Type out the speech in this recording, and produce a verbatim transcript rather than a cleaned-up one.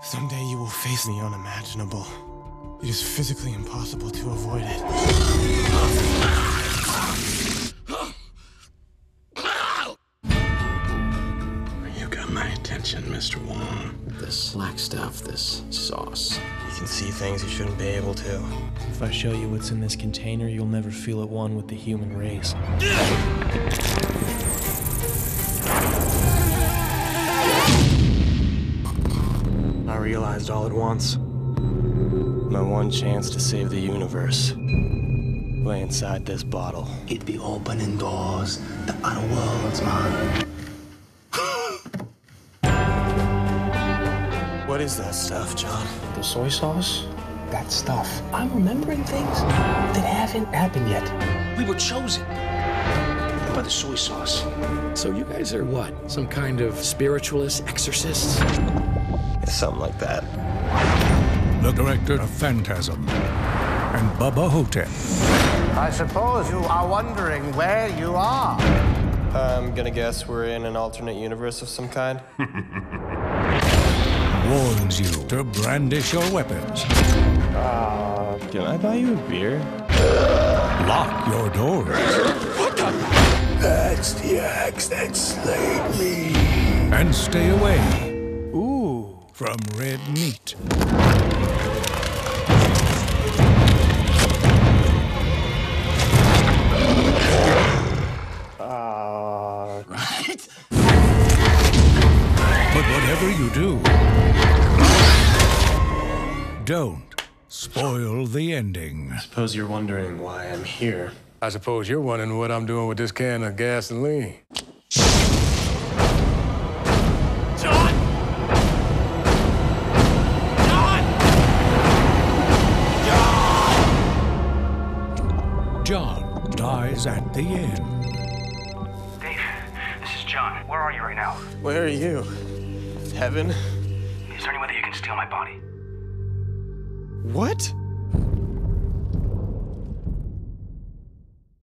Someday you will face the unimaginable. It is physically impossible to avoid it. You got my attention, Mister Wong. This slack stuff, this sauce. You can see things you shouldn't be able to. If I show you what's in this container, you'll never feel at one with the human race. I realized all at once, my one chance to save the universe lay inside this bottle. It be opening doors to other worlds, man. What is that stuff, John? The soy sauce? That stuff. I'm remembering things that haven't happened yet. We were chosen by the soy sauce. So you guys are what? Some kind of spiritualist exorcists? Something like that. The director of Phantasm and Bubba Ho-Tep. I suppose you are wondering where you are. I'm gonna guess we're in an alternate universe of some kind. Warns you to brandish your weapons. Uh, can I buy you a beer? Lock your doors. What the? That's the axe that slayed me. And stay away from red meat. Uh, right? But whatever you do, don't spoil the ending. I suppose you're wondering why I'm here. I suppose you're wondering what I'm doing with this can of gasoline. John Dies at the End. Dave, this is John. Where are you right now? Where are you? Heaven? Is there any way that you can steal my body? What?